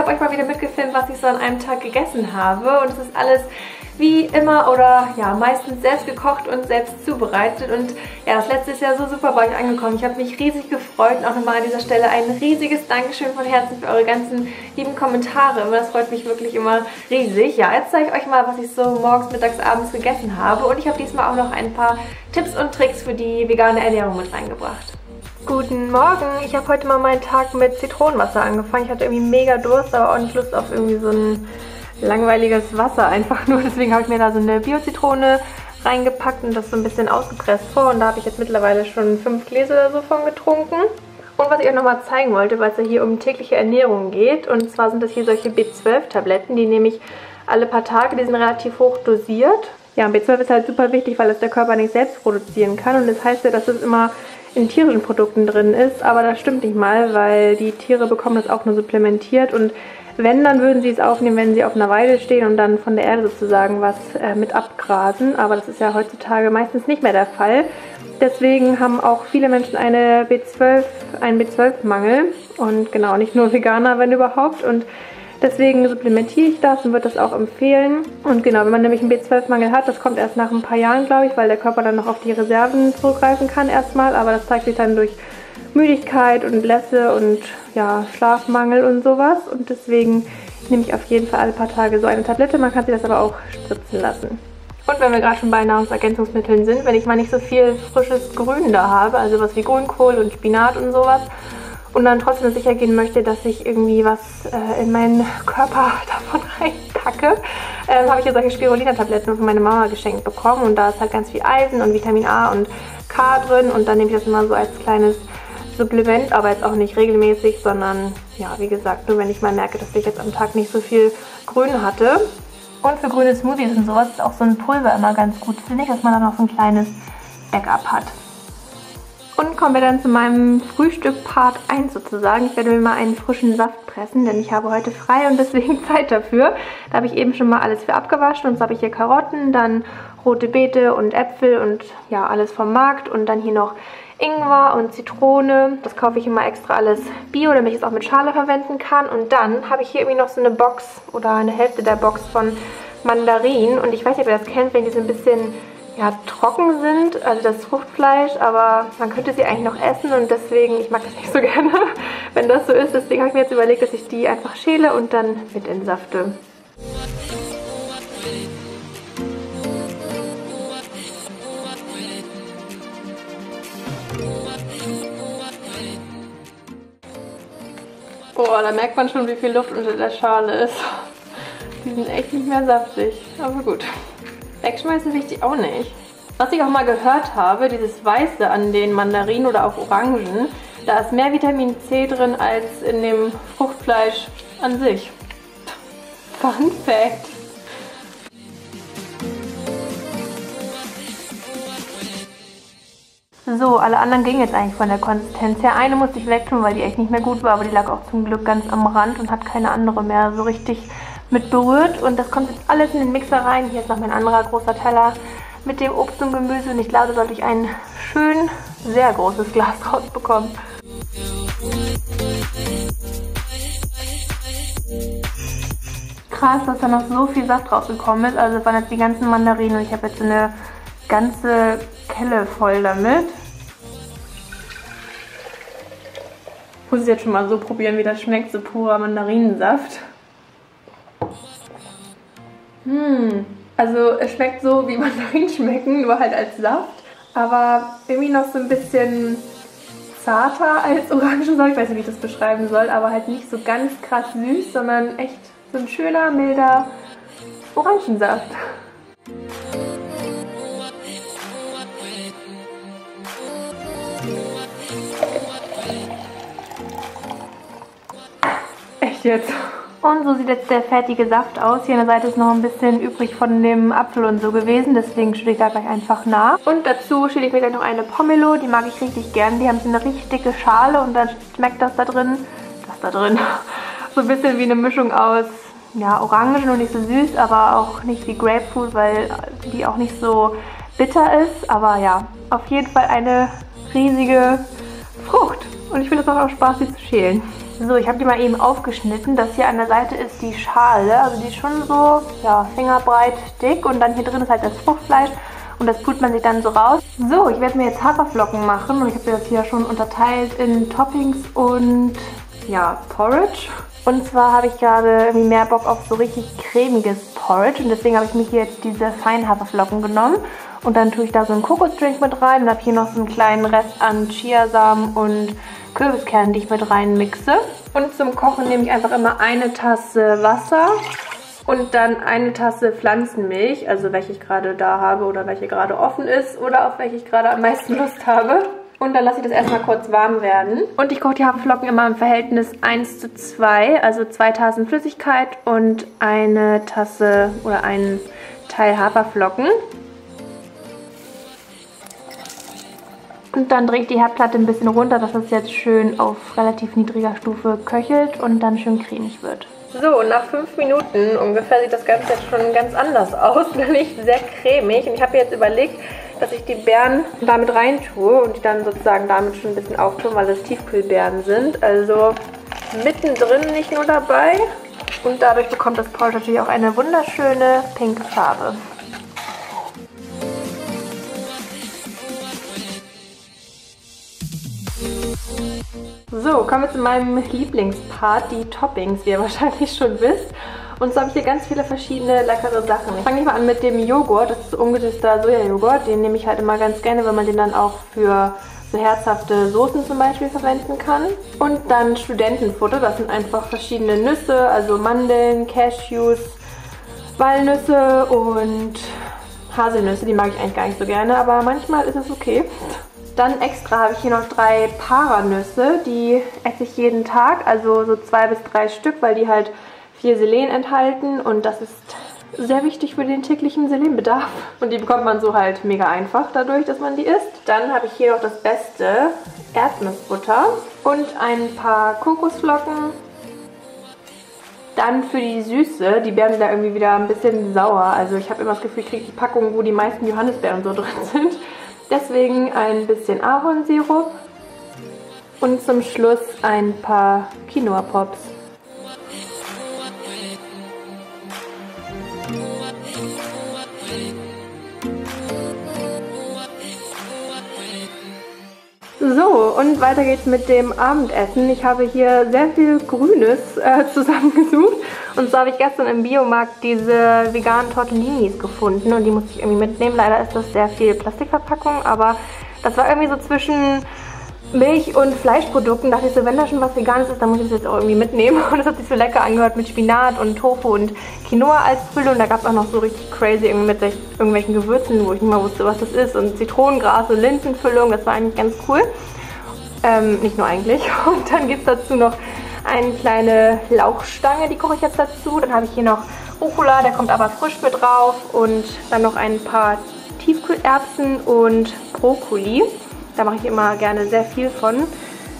habe euch mal wieder mitgefilmt, was ich so an einem Tag gegessen habe. Und es ist alles wie immer oder ja meistens selbst gekocht und selbst zubereitet. Und ja, das letzte ist ja so super bei euch angekommen. Ich habe mich riesig gefreut und auch nochmal an dieser Stelle ein riesiges Dankeschön von Herzen für eure ganzen lieben Kommentare. Das freut mich wirklich immer riesig. Ja, jetzt zeige ich euch mal, was ich so morgens, mittags, abends gegessen habe. Und ich habe diesmal auch noch ein paar Tipps und Tricks für die vegane Ernährung mit reingebracht. Guten Morgen! Ich habe heute mal meinen Tag mit Zitronenwasser angefangen. Ich hatte irgendwie mega Durst, aber auch nicht Lust auf irgendwie so ein langweiliges Wasser einfach nur. Deswegen habe ich mir da so eine Bio-Zitrone reingepackt und das so ein bisschen ausgepresst vor. Und da habe ich jetzt mittlerweile schon 5 Gläser oder so von getrunken. Und was ich euch nochmal zeigen wollte, weil es ja hier um tägliche Ernährung geht. Und zwar sind das hier solche B12-Tabletten. Die nehme ich alle paar Tage. Die sind relativ hoch dosiert. Ja, und B12 ist halt super wichtig, weil es der Körper nicht selbst produzieren kann. Und das heißt ja, dass es immer in tierischen Produkten drin ist, aber das stimmt nicht mal, weil die Tiere bekommen das auch nur supplementiert und wenn, dann würden sie es aufnehmen, wenn sie auf einer Weide stehen und dann von der Erde sozusagen was mit abgrasen, aber das ist ja heutzutage meistens nicht mehr der Fall. Deswegen haben auch viele Menschen einen B12-Mangel und genau, nicht nur Veganer, wenn überhaupt, und deswegen supplementiere ich das und würde das auch empfehlen. Und genau, wenn man nämlich einen B12-Mangel hat, das kommt erst nach ein paar Jahren, glaube ich, weil der Körper dann noch auf die Reserven zurückgreifen kann erstmal. Aber das zeigt sich dann durch Müdigkeit und Blässe und ja, Schlafmangel und sowas. Und deswegen nehme ich auf jeden Fall alle paar Tage so eine Tablette. Man kann sich das aber auch spritzen lassen. Und wenn wir gerade schon bei Nahrungsergänzungsmitteln sind, wenn ich mal nicht so viel frisches Grün da habe, also was wie Grünkohl und Spinat und sowas, und dann trotzdem sicher gehen möchte, dass ich irgendwie was in meinen Körper davon reinpacke, habe ich hier solche Spirulina-Tabletten von meiner Mama geschenkt bekommen. Und da ist halt ganz viel Eisen und Vitamin A und K drin. Und dann nehme ich das immer so als kleines Supplement, aber jetzt auch nicht regelmäßig, sondern ja, wie gesagt, nur wenn ich mal merke, dass ich jetzt am Tag nicht so viel Grün hatte. Und für grüne Smoothies und sowas ist auch so ein Pulver immer ganz gut, finde ich, dass man dann noch so ein kleines Backup hat. Und kommen wir dann zu meinem Frühstück Part 1 sozusagen. Ich werde mir mal einen frischen Saft pressen, denn ich habe heute frei und deswegen Zeit dafür. Da habe ich eben schon mal alles für abgewaschen. Und so habe ich hier Karotten, dann rote Beete und Äpfel und ja, alles vom Markt. Und dann hier noch Ingwer und Zitrone. Das kaufe ich immer extra alles bio, damit ich es auch mit Schale verwenden kann. Und dann habe ich hier irgendwie noch so eine Box oder eine Hälfte der Box von Mandarinen. Und ich weiß nicht, ob ihr das kennt, wenn die so ein bisschen ja, trocken sind, also das Fruchtfleisch, aber man könnte sie eigentlich noch essen und deswegen, ich mag das nicht so gerne, wenn das so ist. Deswegen habe ich mir jetzt überlegt, dass ich die einfach schäle und dann mit entsafte. Boah, da merkt man schon, wie viel Luft unter der Schale ist. Die sind echt nicht mehr saftig, aber gut. Wegschmeißen will ich die auch nicht. Was ich auch mal gehört habe, dieses Weiße an den Mandarinen oder auch Orangen, da ist mehr Vitamin C drin als in dem Fruchtfleisch an sich. Fun Fact! So, alle anderen gingen jetzt eigentlich von der Konsistenz her. Eine musste ich wegtun, weil die echt nicht mehr gut war, aber die lag auch zum Glück ganz am Rand und hat keine andere mehr so richtig mit berührt, und das kommt jetzt alles in den Mixer rein. Hier ist noch mein anderer großer Teller mit dem Obst und Gemüse und ich glaube, da sollte ich ein schön sehr großes Glas rausbekommen. Krass, dass da noch so viel Saft rausgekommen ist. Also waren jetzt die ganzen Mandarinen und ich habe jetzt so eine ganze Kelle voll damit. Ich muss es jetzt schon mal so probieren, wie das schmeckt, so purer Mandarinensaft. Also es schmeckt so, wie Mandarinen schmecken, nur halt als Saft. Aber irgendwie noch so ein bisschen zarter als Orangensaft. Ich weiß nicht, wie ich das beschreiben soll, aber halt nicht so ganz krass süß, sondern echt so ein schöner, milder Orangensaft. Echt jetzt? Und so sieht jetzt der fertige Saft aus. Hier an der Seite ist noch ein bisschen übrig von dem Apfel und so gewesen. Deswegen schütte ich da gleich einfach nach. Und dazu schäle ich mir gleich noch eine Pomelo. Die mag ich richtig gern. Die haben so eine richtig dicke Schale und dann schmeckt das da drin. So ein bisschen wie eine Mischung aus, ja, Orangen, nur nicht so süß, aber auch nicht wie Grapefruit, weil die auch nicht so bitter ist. Aber ja, auf jeden Fall eine riesige Frucht. Und ich finde, es macht auch Spaß, sie zu schälen. So, ich habe die mal eben aufgeschnitten. Das hier an der Seite ist die Schale. Also die ist schon so, ja, fingerbreit dick. Und dann hier drin ist halt das Fruchtfleisch. Und das tut man sich dann so raus. So, ich werde mir jetzt Haferflocken machen. Und ich habe das hier schon unterteilt in Toppings und, ja, Porridge. Und zwar habe ich gerade irgendwie mehr Bock auf so richtig cremiges Porridge. Und deswegen habe ich mir hier jetzt diese feinen Haferflocken genommen. Und dann tue ich da so einen Kokosdrink mit rein. Und habe hier noch so einen kleinen Rest an Chiasamen und Kürbiskernen, die ich mit reinmixe. Und zum Kochen nehme ich einfach immer eine Tasse Wasser und dann eine Tasse Pflanzenmilch, also welche ich gerade da habe oder welche gerade offen ist oder auf welche ich gerade am meisten Lust habe. Und dann lasse ich das erstmal kurz warm werden. Und ich koche die Haferflocken immer im Verhältnis 1:2, also 2 Tassen Flüssigkeit und eine Tasse oder einen Teil Haferflocken. Und dann drehe ich die Herdplatte ein bisschen runter, dass das jetzt schön auf relativ niedriger Stufe köchelt und dann schön cremig wird. So, nach 5 Minuten ungefähr sieht das Ganze jetzt schon ganz anders aus, nämlich sehr cremig. Und ich habe jetzt überlegt, dass ich die Beeren damit rein tue und die dann sozusagen damit schon ein bisschen auftun, weil das Tiefkühlbeeren sind. Also mittendrin nicht nur dabei. Und dadurch bekommt das Porridge natürlich auch eine wunderschöne pinke Farbe. So, kommen wir zu meinem Lieblingspart, die Toppings, wie ihr wahrscheinlich schon wisst. Und so habe ich hier ganz viele verschiedene leckere Sachen. Ich fange mal an mit dem Joghurt, das ist ungedüster Sojajoghurt. Den nehme ich halt immer ganz gerne, weil man den dann auch für so herzhafte Soßen zum Beispiel verwenden kann. Und dann Studentenfutter, das sind einfach verschiedene Nüsse, also Mandeln, Cashews, Walnüsse und Haselnüsse. Die mag ich eigentlich gar nicht so gerne, aber manchmal ist es okay. Dann extra habe ich hier noch 3 Paranüsse, die esse ich jeden Tag, also so 2 bis 3 Stück, weil die halt viel Selen enthalten und das ist sehr wichtig für den täglichen Selenbedarf. Und die bekommt man so halt mega einfach dadurch, dass man die isst. Dann habe ich hier noch das Beste, Erdnussbutter und ein paar Kokosflocken. Dann für die Süße, die Beeren sind da irgendwie wieder ein bisschen sauer, also ich habe immer das Gefühl, ich kriege die Packung, wo die meisten Johannisbeeren so drin sind. Deswegen ein bisschen Ahornsirup und zum Schluss ein paar Quinoapops. So, und weiter geht's mit dem Abendessen. Ich habe hier sehr viel Grünes zusammengesucht. Und so habe ich gestern im Biomarkt diese veganen Tortellinis gefunden und die musste ich irgendwie mitnehmen. Leider ist das sehr viel Plastikverpackung, aber das war irgendwie so zwischen Milch- und Fleischprodukten. Da dachte ich so, wenn da schon was Veganes ist, dann muss ich das jetzt auch irgendwie mitnehmen. Und das hat sich so lecker angehört mit Spinat und Tofu und Quinoa als Füllung. Und da gab es auch noch so richtig crazy irgendwie mit irgendwelchen Gewürzen, wo ich nicht mal wusste, was das ist. Und Zitronengras und Linsenfüllung, das war eigentlich ganz cool. Nicht nur eigentlich. Und dann gibt es dazu noch eine kleine Lauchstange, die koche ich jetzt dazu. Dann habe ich hier noch Rucola, der kommt aber frisch mit drauf. Und dann noch ein paar Tiefkühlerbsen und Brokkoli. Da mache ich immer gerne sehr viel von,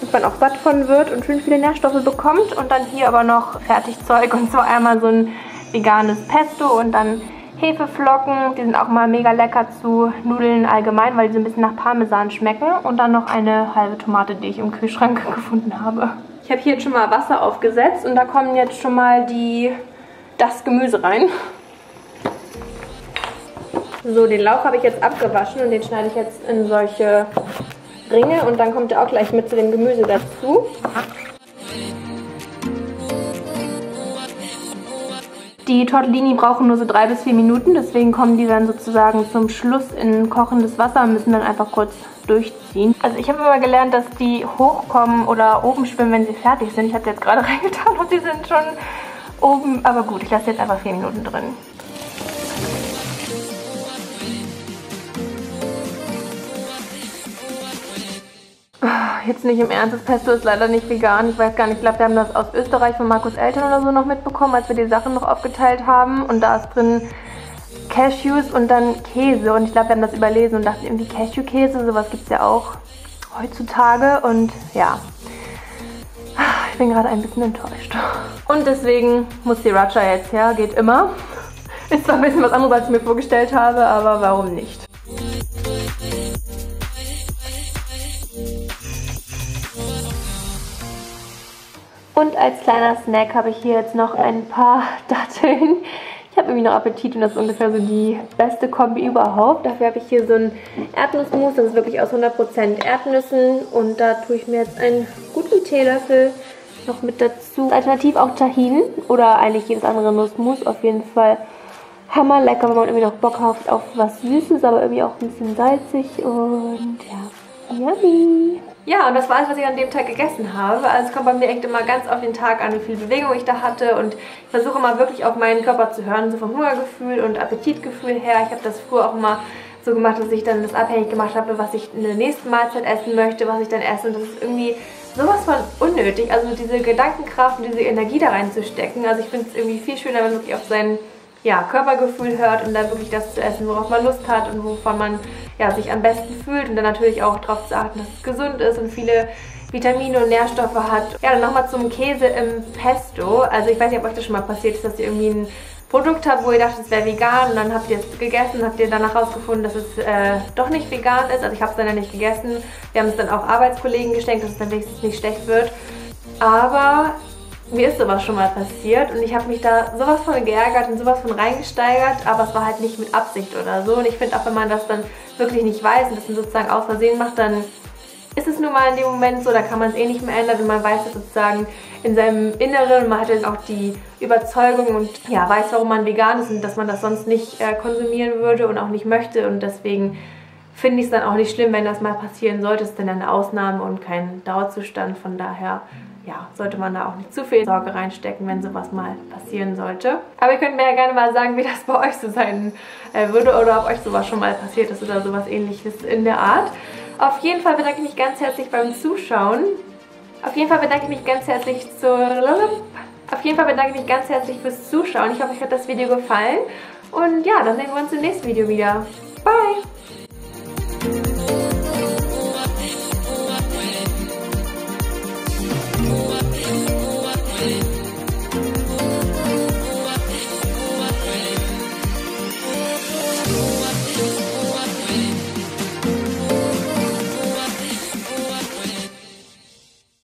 damit man auch satt von wird und schön viele Nährstoffe bekommt. Und dann hier aber noch Fertigzeug und zwar einmal so ein veganes Pesto und dann Hefeflocken. Die sind auch mal mega lecker zu Nudeln allgemein, weil die so ein bisschen nach Parmesan schmecken. Und dann noch eine halbe Tomate, die ich im Kühlschrank gefunden habe. Ich habe hier jetzt schon mal Wasser aufgesetzt und da kommen jetzt schon mal das Gemüse rein. So, den Lauch habe ich jetzt abgewaschen und den schneide ich jetzt in solche Ringe und dann kommt er auch gleich mit zu dem Gemüse dazu. Die Tortellini brauchen nur so 3 bis 4 Minuten, deswegen kommen die dann sozusagen zum Schluss in kochendes Wasser und müssen dann einfach kurz durchziehen. Also ich habe immer gelernt, dass die hochkommen oder oben schwimmen, wenn sie fertig sind. Ich habe sie jetzt gerade reingetan und die sind schon oben, aber gut, ich lasse jetzt einfach 4 Minuten drin. Jetzt nicht im Ernst, das Pesto ist leider nicht vegan. Ich weiß gar nicht, ich glaube, wir haben das aus Österreich von Markus Eltern oder so noch mitbekommen, als wir die Sachen noch aufgeteilt haben. Und da ist drin Cashews und dann Käse. Und ich glaube, wir haben das überlesen und dachten irgendwie Cashewkäse, sowas gibt es ja auch heutzutage. Und ja, ich bin gerade ein bisschen enttäuscht. Und deswegen muss Sriracha jetzt her, geht immer. Ist zwar ein bisschen was anderes, als ich mir vorgestellt habe, aber warum nicht? Und als kleiner Snack habe ich hier jetzt noch ein paar Datteln. Ich habe irgendwie noch Appetit und das ist ungefähr so die beste Kombi überhaupt. Dafür habe ich hier so einen Erdnussmus, das ist wirklich aus 100% Erdnüssen. Und da tue ich mir jetzt einen guten Teelöffel noch mit dazu. Alternativ auch Tahin oder eigentlich jedes andere Nussmus. Auf jeden Fall hammerlecker, wenn man irgendwie noch Bock hat auf was Süßes, aber irgendwie auch ein bisschen salzig und ja, yummy. Ja, und das war alles, was ich an dem Tag gegessen habe. Also es kommt bei mir echt immer ganz auf den Tag an, wie viel Bewegung ich da hatte. Und ich versuche immer wirklich auf meinen Körper zu hören, so vom Hungergefühl und Appetitgefühl her. Ich habe das früher auch immer so gemacht, dass ich dann das abhängig gemacht habe, was ich in der nächsten Mahlzeit essen möchte, was ich dann esse. Und das ist irgendwie sowas von unnötig. Also diese Gedankenkraft und diese Energie da reinzustecken. Also ich finde es irgendwie viel schöner, wenn man wirklich auf seinen Körpergefühl hört und dann wirklich das zu essen, worauf man Lust hat und wovon man sich am besten fühlt. Und dann natürlich auch darauf zu achten, dass es gesund ist und viele Vitamine und Nährstoffe hat. Ja, dann nochmal zum Käse im Pesto. Also ich weiß nicht, ob euch das schon mal passiert ist, dass ihr irgendwie ein Produkt habt, wo ihr dachtet, es wäre vegan und dann habt ihr es gegessen und habt ihr danach rausgefunden, dass es doch nicht vegan ist. Also ich habe es dann ja nicht gegessen. Wir haben es dann auch Arbeitskollegen geschenkt, dass es dann wenigstens nicht schlecht wird. Aber mir ist sowas schon mal passiert und ich habe mich da sowas von geärgert und sowas von reingesteigert, aber es war halt nicht mit Absicht oder so. Und ich finde auch, wenn man das dann wirklich nicht weiß und das dann sozusagen aus Versehen macht, dann ist es nun mal in dem Moment so, da kann man es eh nicht mehr ändern und man weiß das sozusagen in seinem Inneren. Man hat dann auch die Überzeugung und ja, weiß, warum man vegan ist und dass man das sonst nicht konsumieren würde und auch nicht möchte. Und deswegen finde ich es dann auch nicht schlimm, wenn das mal passieren sollte. Es ist dann eine Ausnahme und kein Dauerzustand, von daher ja, sollte man da auch nicht zu viel Sorge reinstecken, wenn sowas mal passieren sollte. Aber ihr könnt mir ja gerne mal sagen, wie das bei euch so sein würde oder ob euch sowas schon mal passiert ist oder sowas Ähnliches in der Art. Auf jeden Fall bedanke ich mich ganz herzlich beim Zuschauen. Auf jeden Fall bedanke ich mich ganz herzlich fürs Zuschauen. Ich hoffe, euch hat das Video gefallen. Und ja, dann sehen wir uns im nächsten Video wieder. Bye!